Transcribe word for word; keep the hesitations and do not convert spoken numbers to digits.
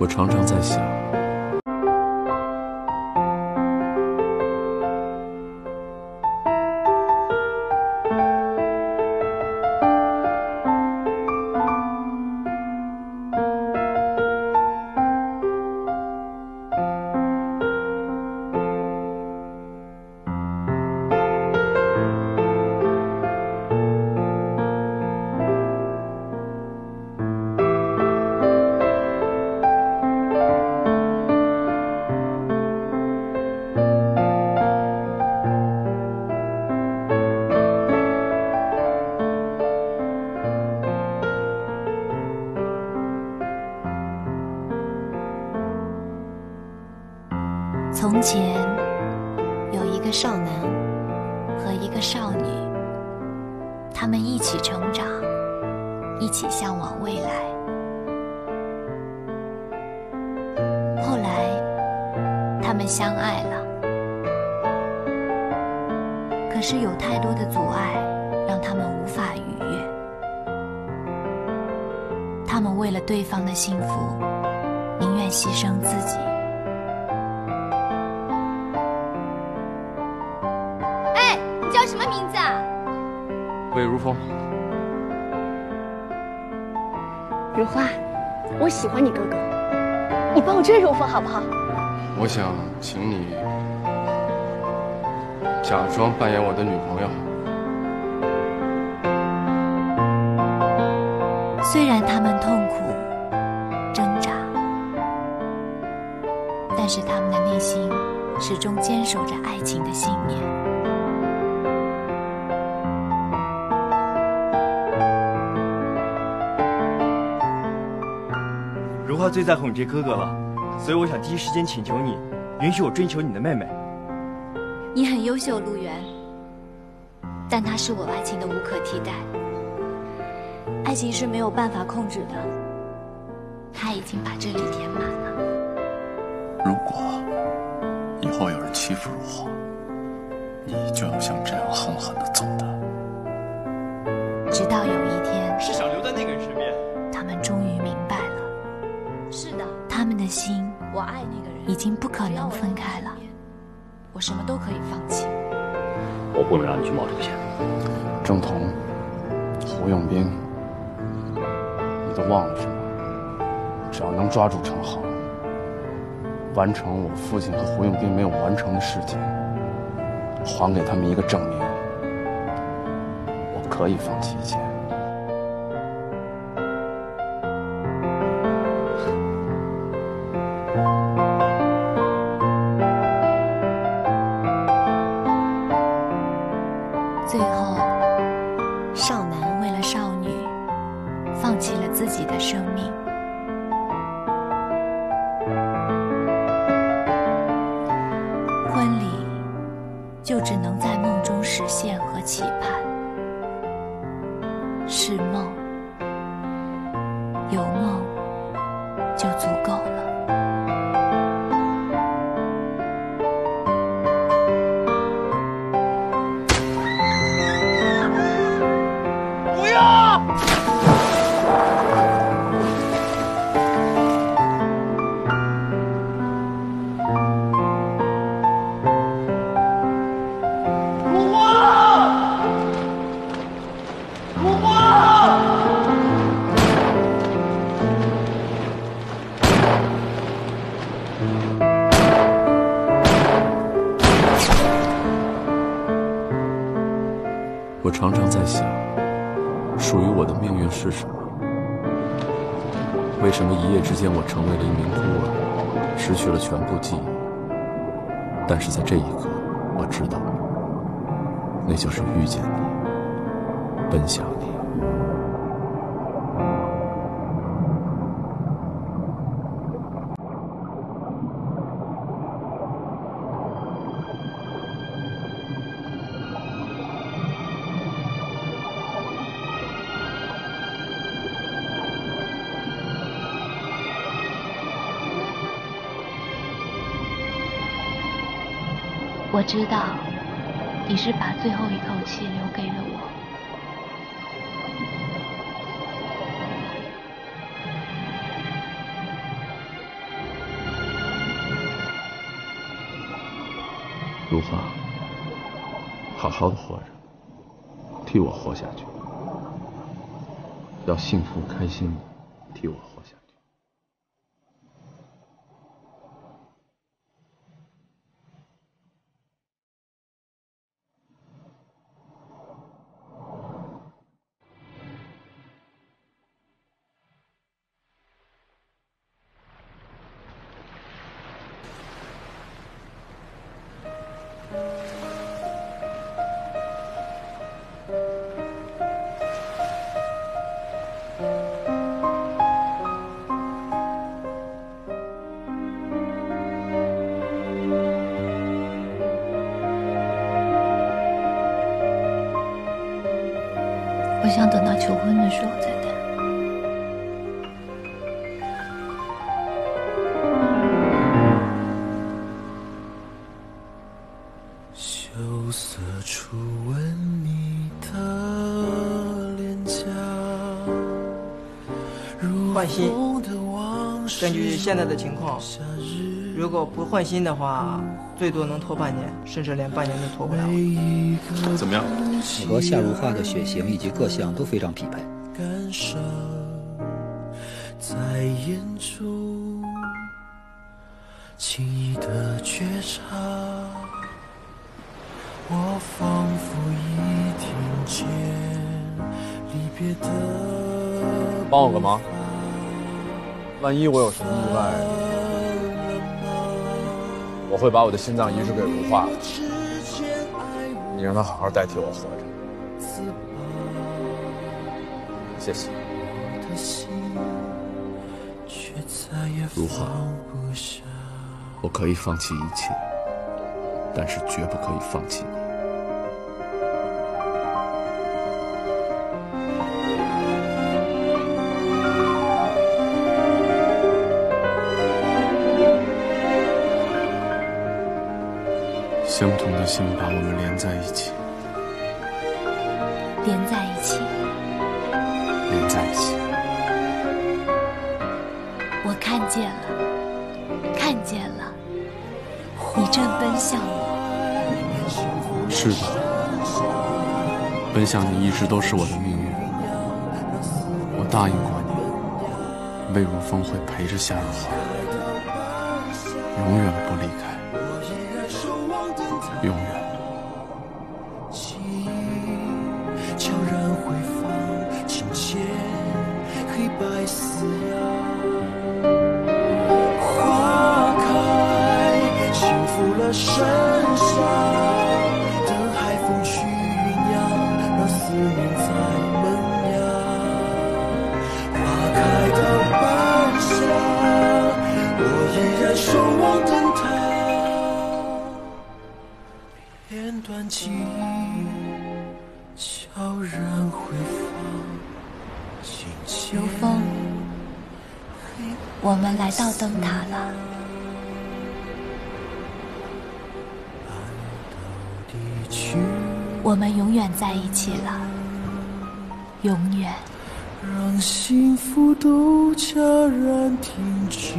我常常在想，从前有一个少男和一个少女，他们一起成长，一起向往未来。后来他们相爱了，可是有太多的阻碍让他们无法逾越。他们为了对方的幸福，宁愿牺牲自己。什么名字啊？魏如风。如花，我喜欢你哥哥，你帮我追如风好不好？我想请你假装扮演我的女朋友。虽然他们痛苦挣扎，但是他们的内心始终坚守着爱情的信念。如花最在乎你这哥哥了，所以我想第一时间请求你，允许我追求你的妹妹。你很优秀，陆源，但她是我爱情的无可替代。爱情是没有办法控制的，她已经把这里填满了。如果以后有人欺负如花，你就要像这样狠狠地揍他。直到有一天，是想留在那个人身边。他们终于明白。是的，他们的心，我爱那个人，已经不可能分开了。我什么都可以放弃。我不能让你去冒这个险。郑彤，侯永斌，你都忘了什么？只要能抓住程航，完成我父亲和侯永斌没有完成的事情，还给他们一个证明，我可以放弃一切。最后，少男为了少女，放弃了自己的生命。婚礼就只能在梦中实现和期盼，是梦，有梦就足够了。我常常在想，属于我的命运是什么？为什么一夜之间我成为了一名孤儿，失去了全部记忆？但是在这一刻，我知道，那就是遇见你，奔向你。我知道，你是把最后一口气留给了我。如芳，好好的活着，替我活下去，要幸福开心的替我活下去。 我想等到求婚的时候再谈。 换新，根据现在的情况，如果不换新的话，最多能拖半年，甚至连半年都拖不了。怎么样？你和夏如画的血型以及各项都非常匹配。帮我个忙。 万一我有什么意外，我会把我的心脏移植给如画，你让他好好代替我活着。谢谢。如画，我可以放弃一切，但是绝不可以放弃你。 相同的心把我们连在一起，连在一起，连在一起。我看见了，看见了，你正奔向我。是的，奔向你一直都是我的命运。我答应过你，魏如风会陪着夏如花，永远不离开。 永远。如风，我们来到灯塔了。我们永远在一起了，永远。让幸福都悄然停止。